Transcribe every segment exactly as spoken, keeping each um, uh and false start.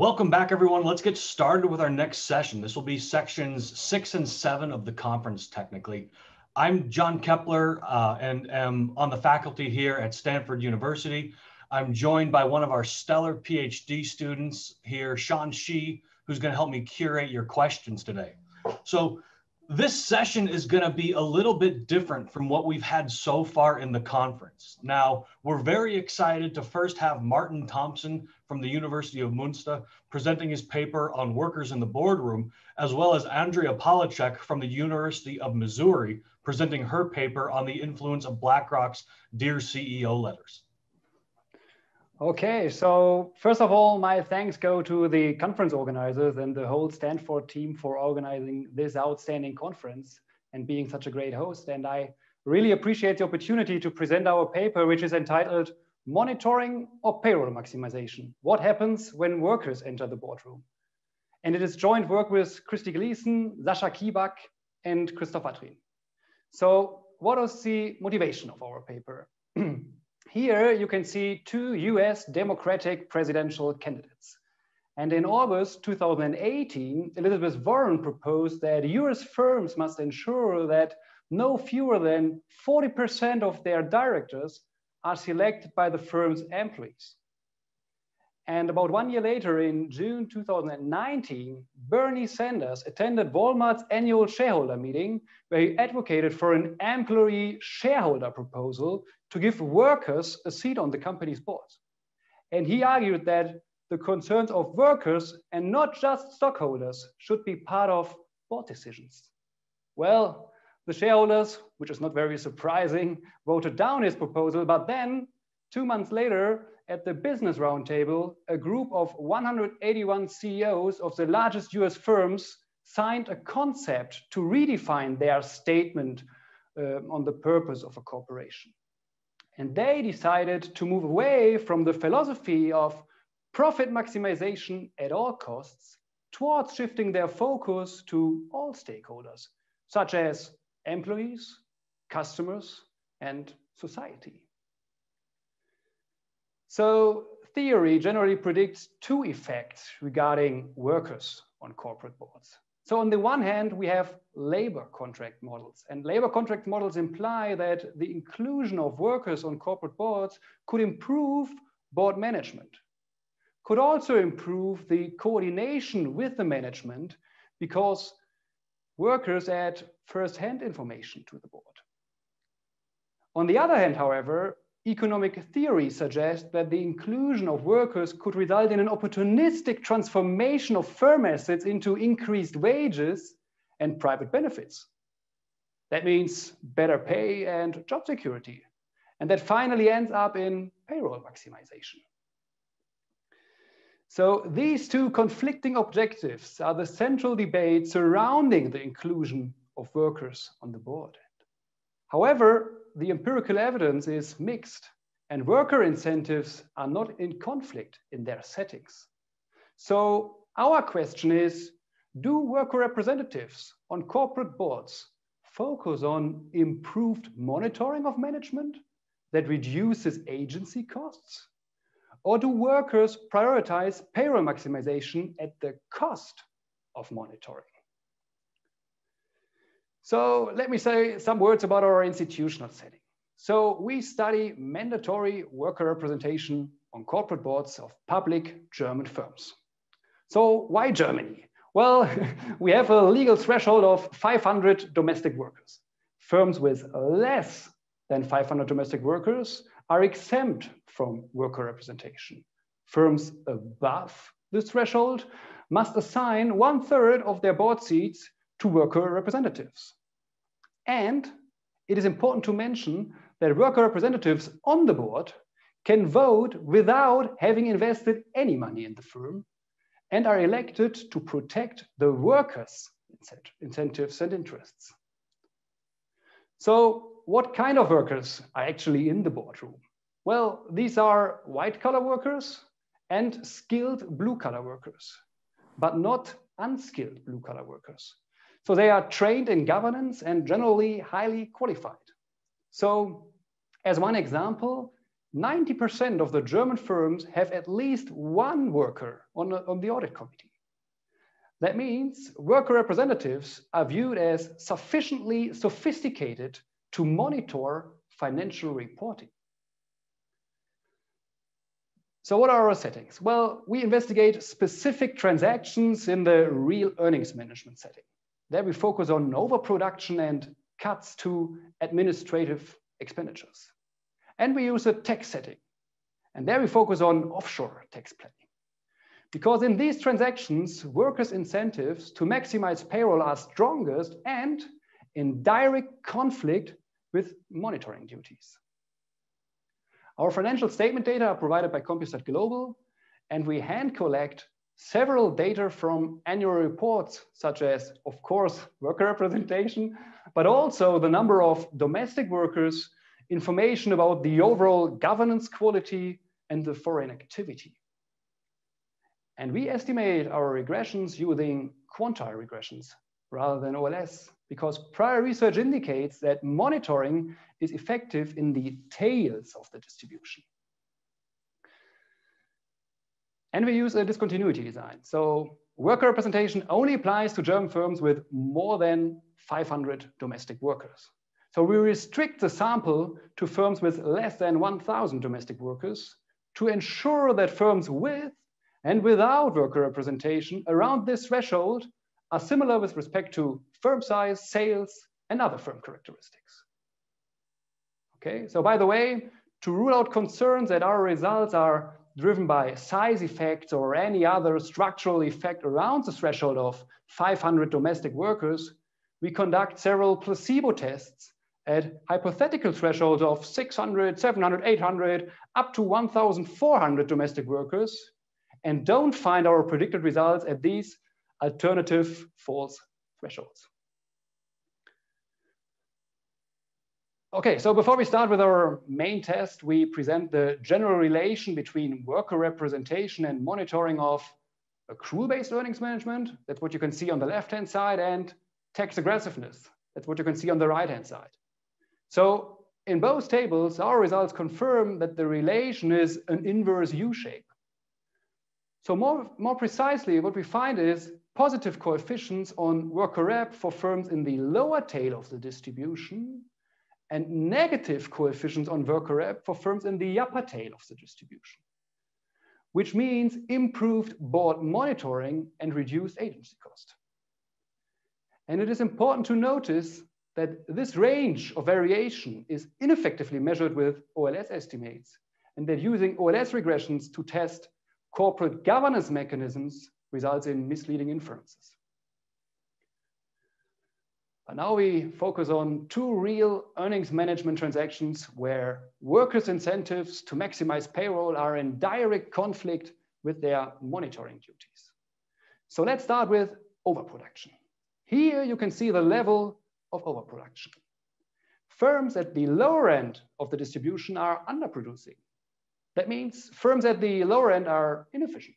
Welcome back, everyone. Let's get started with our next session. This will be sections six and seven of the conference, technically. I'm John Kepler uh, and am on the faculty here at Stanford University. I'm joined by one of our stellar PhD students here, Sean Shi, who's going to help me curate your questions today. So this session is going to be a little bit different from what we've had so far in the conference. Now, we're very excited to first have Martin Thomsen from the University of Münster presenting his paper on workers in the boardroom, as well as Andrea Policek from the University of Missouri presenting her paper on the influence of BlackRock's Dear C E O letters. Okay, so first of all, my thanks go to the conference organizers and the whole Stanford team for organizing this outstanding conference and being such a great host. And I really appreciate the opportunity to present our paper, which is entitled Monitoring or Payroll Maximization: What Happens When Workers Enter the Boardroom? And it is joint work with Christy Gleason, Sascha Kibak, and Christoph Atrin. So what is the motivation of our paper? Here you can see two U S Democratic presidential candidates. And in August two thousand eighteen, Elizabeth Warren proposed that U S firms must ensure that no fewer than forty percent of their directors are selected by the firm's employees. And about one year later, in June two thousand nineteen, Bernie Sanders attended Walmart's annual shareholder meeting, where he advocated for an employee shareholder proposal to give workers a seat on the company's board. And he argued that the concerns of workers and not just stockholders should be part of board decisions. Well, the shareholders, which is not very surprising, voted down his proposal, but then two months later, at the Business Roundtable, a group of one hundred eighty-one C E Os of the largest U S firms signed a concept to redefine their statement uh, on the purpose of a corporation. And they decided to move away from the philosophy of profit maximization at all costs towards shifting their focus to all stakeholders, such as employees, customers, and society. So theory generally predicts two effects regarding workers on corporate boards. So on the one hand, we have labor contract models, and labor contract models imply that the inclusion of workers on corporate boards could improve board management, could also improve the coordination with the management because workers add firsthand information to the board. On the other hand, however, economic theory suggests that the inclusion of workers could result in an opportunistic transformation of firm assets into increased wages and private benefits. That means better pay and job security. And that finally ends up in payroll maximization. So these two conflicting objectives are the central debate surrounding the inclusion of workers on the board. However, the empirical evidence is mixed, and worker incentives are not in conflict in their settings. So our question is, do worker representatives on corporate boards focus on improved monitoring of management that reduces agency costs? Or do workers prioritize payroll maximization at the cost of monitoring? So let me say some words about our institutional setting. So we study mandatory worker representation on corporate boards of public German firms. So why Germany? Well, we have a legal threshold of five hundred domestic workers. Firms with less than five hundred domestic workers are exempt from worker representation. Firms above this threshold must assign one third of their board seats to worker representatives. And it is important to mention that worker representatives on the board can vote without having invested any money in the firm and are elected to protect the workers' incentives and interests. So what kind of workers are actually in the boardroom? Well, these are white collar workers and skilled blue collar workers, but not unskilled blue collar workers. So they are trained in governance and generally highly qualified. So as one example, ninety percent of the German firms have at least one worker on, on the audit committee. That means worker representatives are viewed as sufficiently sophisticated to monitor financial reporting. So what are our settings? Well, we investigate specific transactions in the real earnings management setting. There we focus on overproduction and cuts to administrative expenditures. And we use a tax setting. And there we focus on offshore tax planning. Because in these transactions, workers' incentives to maximize payroll are strongest and in direct conflict with monitoring duties. Our financial statement data are provided by Compustat Global, and we hand collect several data from annual reports, such as, of course, worker representation, but also the number of domestic workers, information about the overall governance quality and the foreign activity. And we estimate our regressions using quantile regressions rather than O L S, because prior research indicates that monitoring is effective in the tails of the distribution. And we use a discontinuity design. So worker representation only applies to German firms with more than five hundred domestic workers. So we restrict the sample to firms with less than one thousand domestic workers to ensure that firms with and without worker representation around this threshold are similar with respect to firm size, sales, and other firm characteristics. Okay, so by the way, to rule out concerns that our results are driven by size effects or any other structural effect around the threshold of five hundred domestic workers, we conduct several placebo tests at hypothetical thresholds of six hundred, seven hundred, eight hundred, up to one thousand four hundred domestic workers, and don't find our predicted results at these alternative false thresholds. Okay, so before we start with our main test, we present the general relation between worker representation and monitoring of accrual-based earnings management. That's what you can see on the left-hand side, and tax aggressiveness. That's what you can see on the right-hand side. So in both tables, our results confirm that the relation is an inverse U-shape. So more, more precisely, what we find is positive coefficients on worker rep for firms in the lower tail of the distribution and negative coefficients on worker rep for firms in the upper tail of the distribution, which means improved board monitoring and reduced agency cost. And it is important to notice that this range of variation is ineffectively measured with O L S estimates, and that using O L S regressions to test corporate governance mechanisms results in misleading inferences. But now we focus on two real earnings management transactions where workers' incentives to maximize payroll are in direct conflict with their monitoring duties. So let's start with overproduction. Here you can see the level of overproduction. Firms at the lower end of the distribution are underproducing. That means firms at the lower end are inefficient.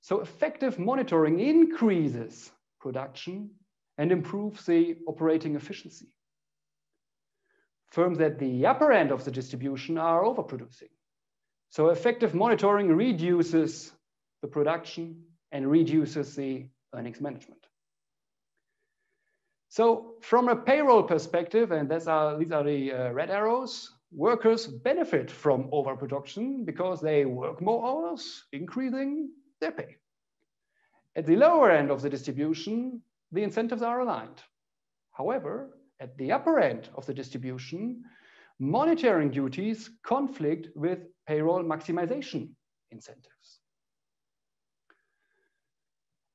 So effective monitoring increases production and improves the operating efficiency. Firms at the upper end of the distribution are overproducing. So effective monitoring reduces the production and reduces the earnings management. So from a payroll perspective, and that's our, these are the uh, red arrows, workers benefit from overproduction because they work more hours, increasing their pay. At the lower end of the distribution, the incentives are aligned. However, at the upper end of the distribution, monitoring duties conflict with payroll maximization incentives.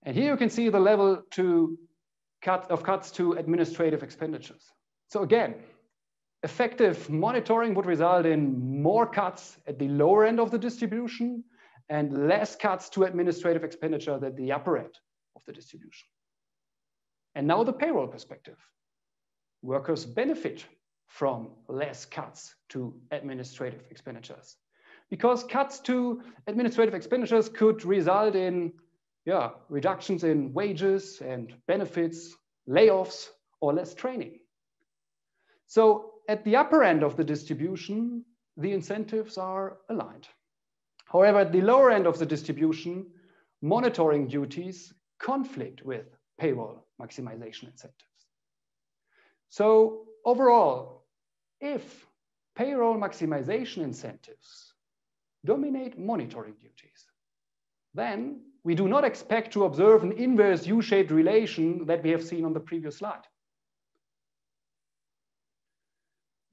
And here you can see the level to cut of cuts to administrative expenditures. So again, effective monitoring would result in more cuts at the lower end of the distribution and less cuts to administrative expenditure at the upper end of the distribution. And now the payroll perspective. Workers benefit from less cuts to administrative expenditures because cuts to administrative expenditures could result in yeah, reductions in wages and benefits, layoffs, or less training. So at the upper end of the distribution, the incentives are aligned. However, at the lower end of the distribution, monitoring duties conflict with payroll maximization incentives. So overall, if payroll maximization incentives dominate monitoring duties, then we do not expect to observe an inverse U-shaped relation that we have seen on the previous slide.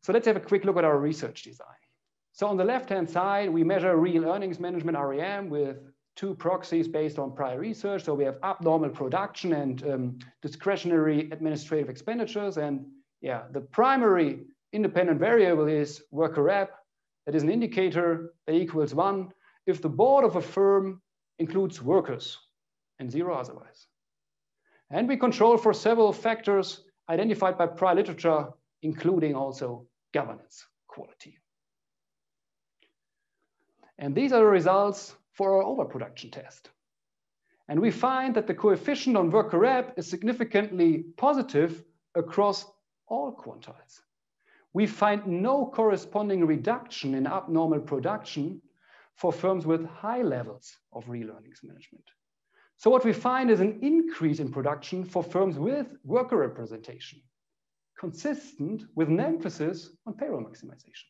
So let's have a quick look at our research design. So on the left-hand side, we measure real earnings management R E M with two proxies based on prior research. So we have abnormal production and um, discretionary administrative expenditures. And yeah, the primary independent variable is worker rep. That is an indicator that equals one if the board of a firm includes workers and zero otherwise. And we control for several factors identified by prior literature, including also governance quality. And these are the results for our overproduction test. And we find that the coefficient on worker rep is significantly positive across all quantiles. We find no corresponding reduction in abnormal production for firms with high levels of real earnings management. So what we find is an increase in production for firms with worker representation, consistent with an emphasis on payroll maximization.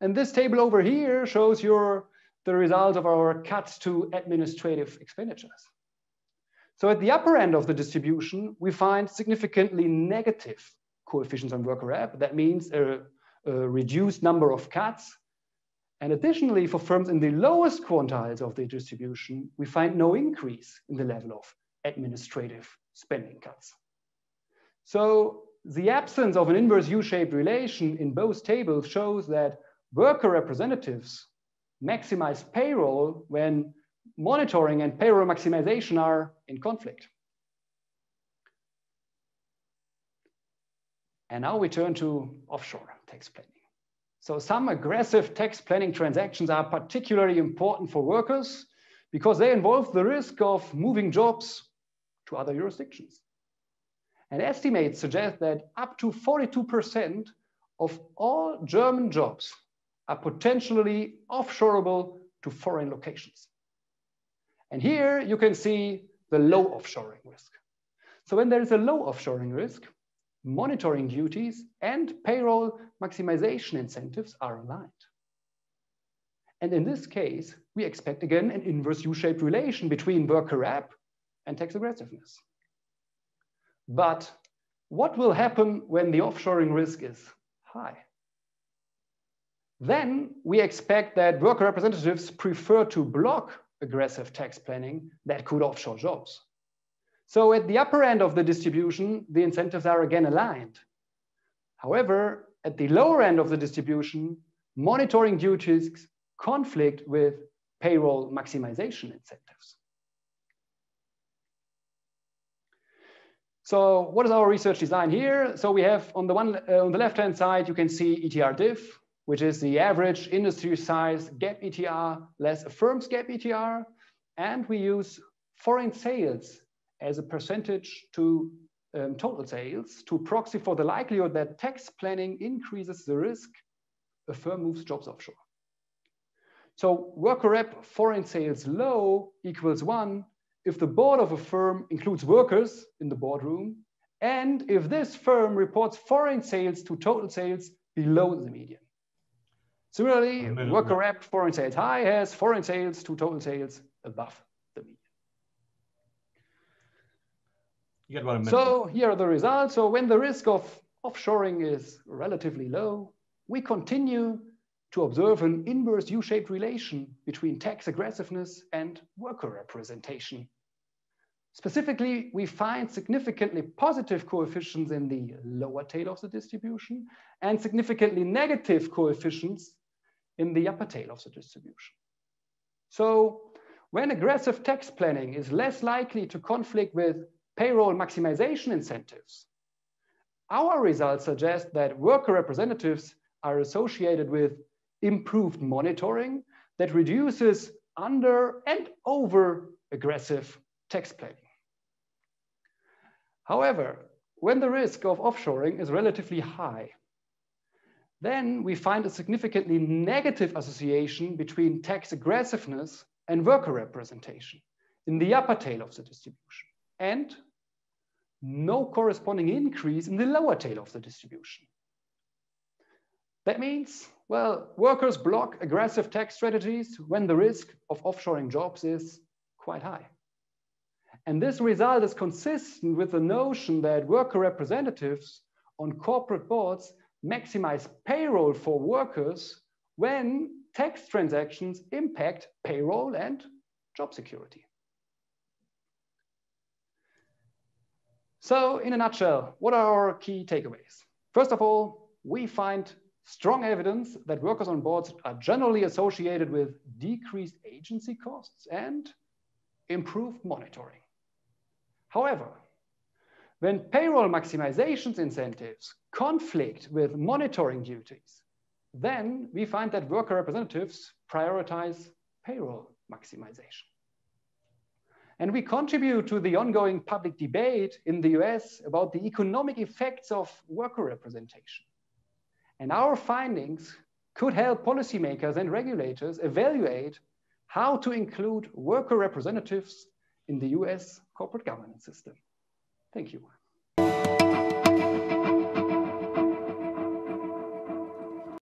And this table over here shows your, the results of our cuts to administrative expenditures. So at the upper end of the distribution, we find significantly negative coefficients on worker rep. That means a, a reduced number of cuts. And additionally, for firms in the lowest quantiles of the distribution, we find no increase in the level of administrative spending cuts. So the absence of an inverse U-shaped relation in both tables shows that worker representatives maximize payroll when monitoring and payroll maximization are in conflict. And now we turn to offshore tax planning. So some aggressive tax planning transactions are particularly important for workers because they involve the risk of moving jobs to other jurisdictions. And estimates suggest that up to forty-two percent of all German jobs are potentially offshoreable to foreign locations. And here you can see the low offshoring risk. So when there is a low offshoring risk, monitoring duties and payroll maximization incentives are aligned. And in this case, we expect again an inverse U-shaped relation between worker rep and tax aggressiveness. But what will happen when the offshoring risk is high? Then we expect that worker representatives prefer to block aggressive tax planning that could offshore jobs. So at the upper end of the distribution, the incentives are again aligned. However, at the lower end of the distribution, monitoring duties conflict with payroll maximization incentives. So what is our research design here? So we have on the one uh, on the left-hand side, you can see E T R diff, which is the average industry size gap E T R less a firm's gap E T R. And we use foreign sales as a percentage to um, total sales to proxy for the likelihood that tax planning increases the risk a firm moves jobs offshore. So worker rep foreign sales low equals one if the board of a firm includes workers in the boardroom, and if this firm reports foreign sales to total sales below the median. Similarly, worker rep foreign sales high has foreign sales to total sales above the median. You get what I meant. So here are the results. So when the risk of offshoring is relatively low, we continue to observe an inverse U-shaped relation between tax aggressiveness and worker representation. Specifically, we find significantly positive coefficients in the lower tail of the distribution and significantly negative coefficients in the upper tail of the distribution. So when aggressive tax planning is less likely to conflict with payroll maximization incentives, our results suggest that worker representatives are associated with improved monitoring that reduces under and over aggressive tax planning. However, when the risk of offshoring is relatively high, then we find a significantly negative association between tax aggressiveness and worker representation in the upper tail of the distribution, and no corresponding increase in the lower tail of the distribution. That means, well, workers block aggressive tax strategies when the risk of offshoring jobs is quite high. And this result is consistent with the notion that worker representatives on corporate boards maximize payroll for workers when tax transactions impact payroll and job security. So in a nutshell, what are our key takeaways? First of all, we find strong evidence that workers on boards are generally associated with decreased agency costs and improved monitoring. However, when payroll maximization incentives conflict with monitoring duties, then we find that worker representatives prioritize payroll maximization. And we contribute to the ongoing public debate in the U S about the economic effects of worker representation. And our findings could help policymakers and regulators evaluate how to include worker representatives in the U S corporate governance system. Thank you.